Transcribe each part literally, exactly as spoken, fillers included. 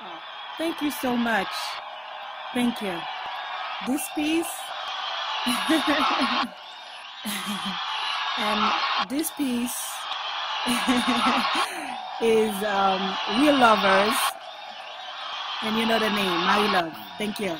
Oh, thank you so much. Thank you. This piece, and this piece is um, Real Lovers, and you know the name, My Love. Thank you.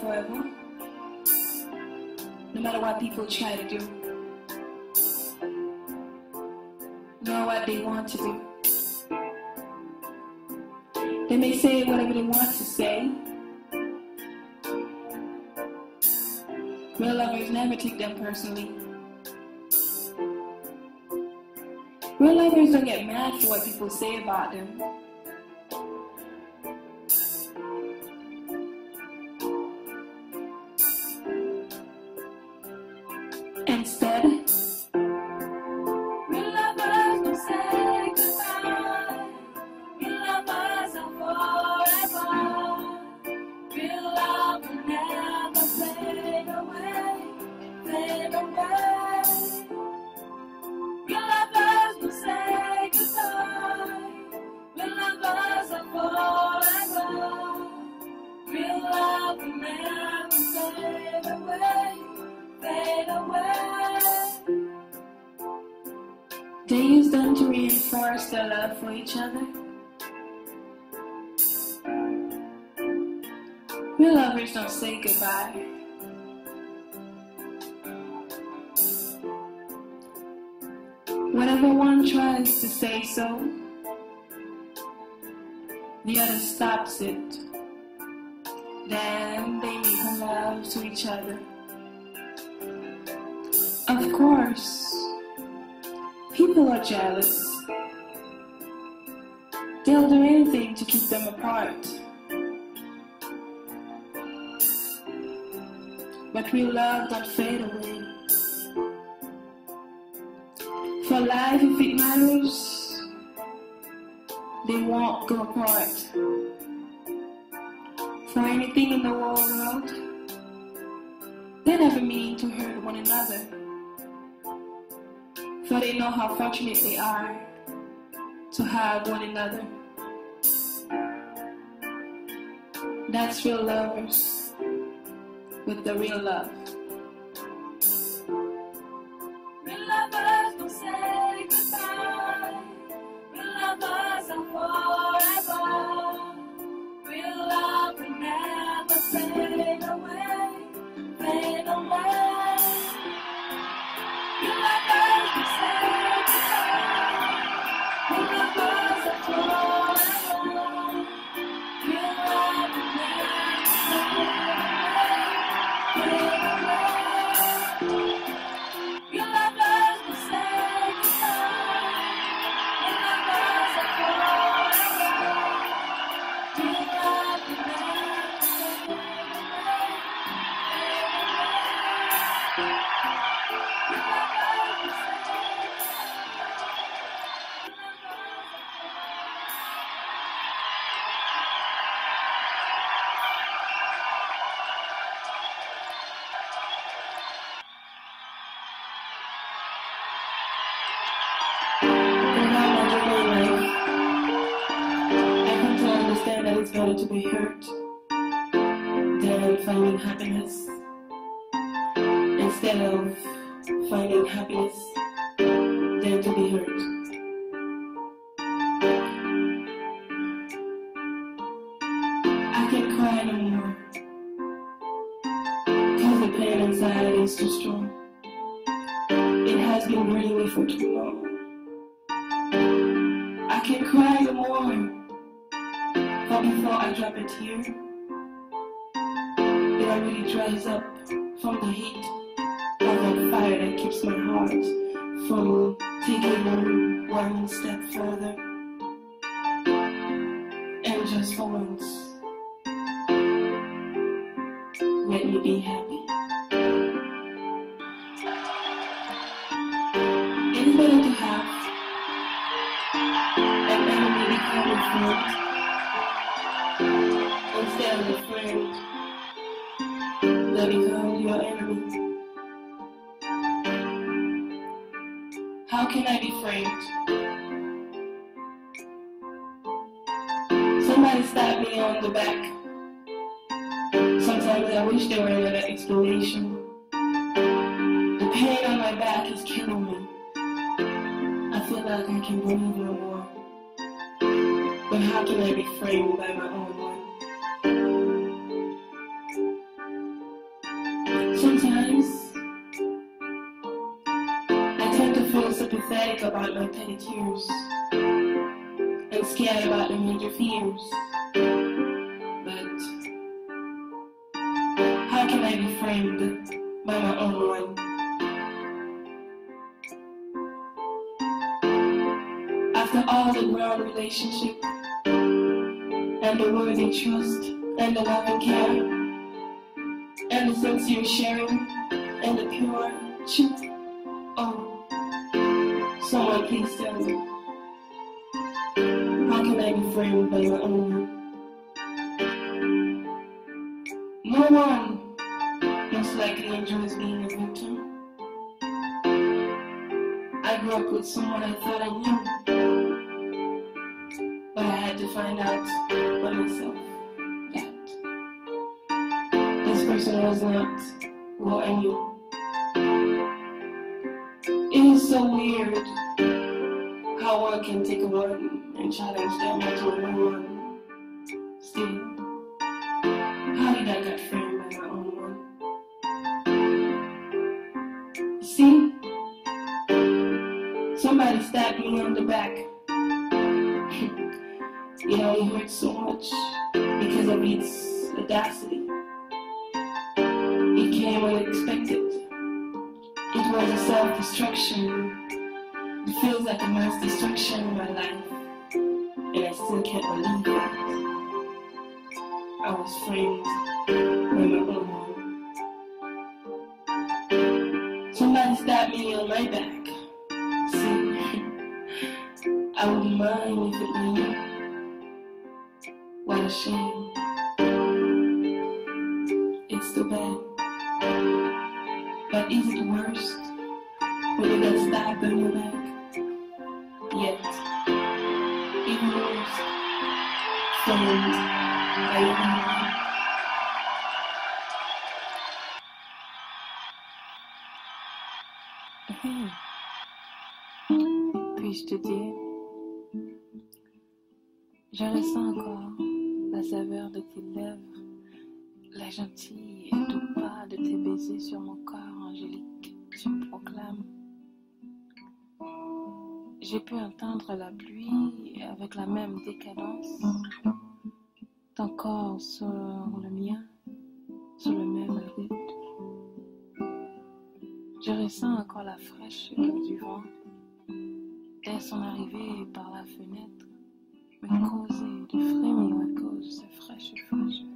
Forever, no matter what people try to do, no matter what they want to do, they may say whatever they want to say. Real lovers never take them personally. Real lovers don't get mad for what people say about them. It. Then they make love to each other. Of course, people are jealous. They'll do anything to keep them apart. But real love don't fade away. For life, if it matters, they won't go apart. For anything in the world, they never mean to hurt one another, for they know how fortunate they are to have one another. That's real lovers with the real love. Real lovers don't say goodbye. Real lovers are forever. Real love will never fade away, fade away. Real lovers will say goodbye. Real lovers are forever. Real love will never fade away, fade away. Real lovers will say goodbye. Real lovers are forever. Real to be hurt than finding happiness. Instead of finding happiness than to be hurt. I can't cry no more, cause the pain inside is too strong. has been burning me for too long. I can cry no more, but before I drop a tear, it already dries up from the heat of that fire that keeps my heart from taking on one step further. And just for once, let me be happy. It is better to have an enemy become a friend instead of a friend that becomes your enemy. How can I be framed? Somebody stabbed me on the back. Sometimes I wish there were another explanation. The pain on my back is killing me. I feel like I can breathe no more. But how can I be framed by my own mind? Sometimes I tend to feel sympathetic about my petty tears and scared about the major fears. But how can I be framed by my own one? After all the ground relationship and the worthy trust and the love and care and the sincere sharing and the pure truth, oh, someone please tell me, how can I be framed by my own one? No one most likely enjoys being a victim. I grew up with someone I thought I knew, but I had to find out by myself that this person was not what I knew. It is so weird how one can take a one and challenge them to a new one. Still, how did I get framed by my own one? See, somebody stabbed me on the back. It only hurts so much because of its audacity. It came unexpected. It was a self-destruction. It feels like a mass destruction in my life, and I still can't believe that I was framed by my own one. Somebody stabbed me on my back. See, I wouldn't mind if it were you. What a shame. It's too bad. But is it worse when you get stabbed on your back? Yet, even worse, framed by your own. Puis-je te dire, je ressens encore la saveur de tes lèvres, la gentille et doux pas de tes baisers sur mon corps angélique, tu me proclames. J'ai pu entendre la pluie avec la même décadence, ton corps sur le mien, sur le même rythme. Je ressens encore la fraîcheur du vent dès son arrivée par la fenêtre, me causer de frémir à cause de sa fraîche fraîcheur.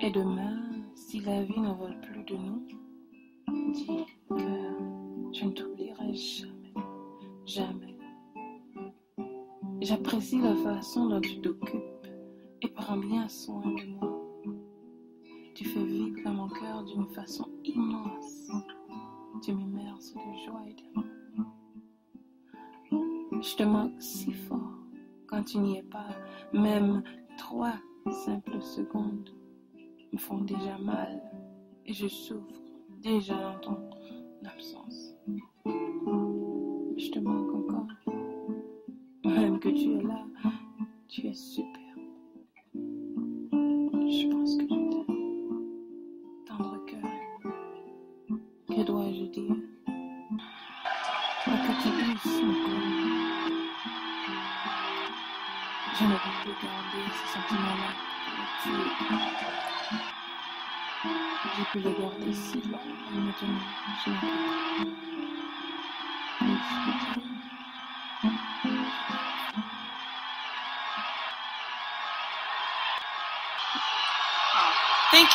Et demain, si la vie ne vole plus de nous, dis que je ne t'oublierai jamais, jamais. J'apprécie la façon dont tu t'occupes et prends bien soin de moi. Tu fais vibrer mon cœur d'une façon immense. Tu m'immerses de joie et d'amour. Je te manque si fort quand tu n'y es pas. Même trois simples secondes me font déjà mal et je souffre déjà dans ton absence. Je te manque encore. Même que tu es là, tu es superbe. Je pense que je t'aime. Dois J'ai pu les garder si longtemps et maintenant je ne peux plus. Thank